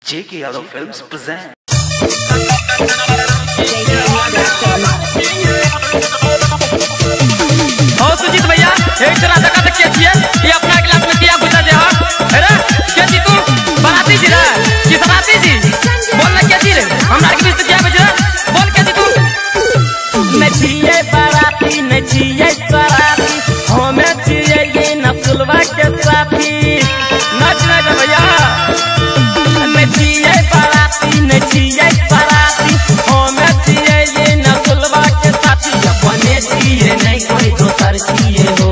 JK Yadav Films present हो सुजीत भैया एक जरा जगह तक कैसी है ये अपना क्लास में किया गुजर दे है ना कैसी तू बनाती जी रहा कि बनाती जी बोल ना कैसी रे हम आगे भी तो क्या बज रहा बोल कैसी तू मैं जिए बाराती मैं जिए बाराती हम जिए ये नफसलवा के साथी नाच ना भैया मैं जिए बाराती मैं जिए बाराती हम जिए ये नफसलवा के साथी अपने जिए नहीं कोई दोसर जिए हो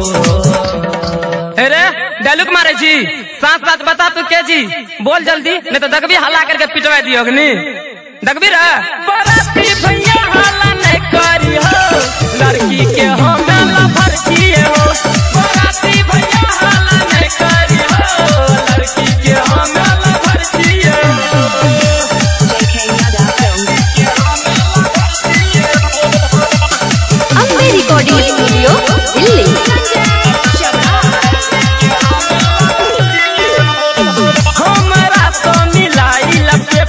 अरे डायलॉग मारे जी सांस साथ बता तू के जी बोल जल्दी नहीं तो दगबी हला करके पिटवा दियोगे नी दगबी रे बाराती भैया हला नहीं करी हो लड़की के हम ना भर जिए हो बाराती भैया हला नहीं करी हो लड़की के हम ना भर जिए हो JK Yadav Films Ambe recording studio Delhi. भैया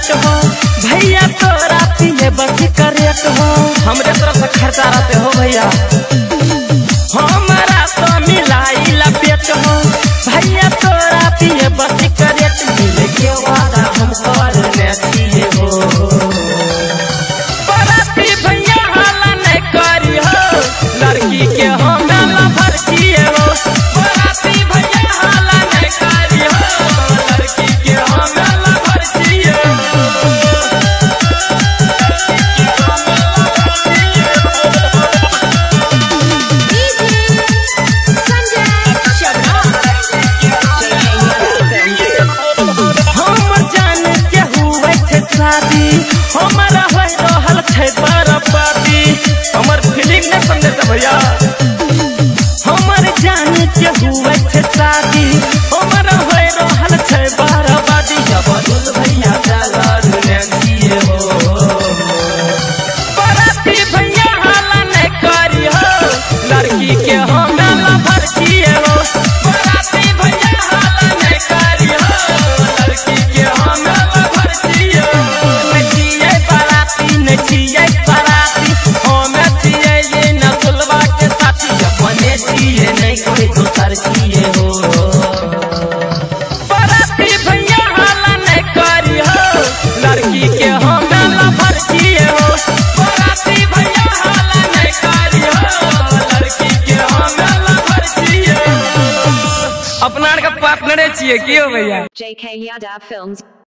तोरा पिए बस करेट हो हमरे तरफ से खर्चा रहते हो भैया हमारा तो मिलाई लपेट हो भैया तोरा पिए बस करेट मिले के वादा हम करने पिए हो बराती भैया हला नहीं करी हो लड़की के हम ना भर जिए हो बराती भैया हला नहीं करी हो लड़की के हम ना भर जिए हो हमारा होय रहल छै बरबादी हमर फीलिंग न समझे त भैया हमर जान के हुए छै शादी हमरा होय रहल छै बरबादी बदल भैया जागर ने किए हो बराती भैया हला न करी हो लड़की के हम ना भर जिए हो बराती भैया हला न करी हो लड़की के हम ना भर जिए हो अपना पार्टनर है भैया JK Yadav Films।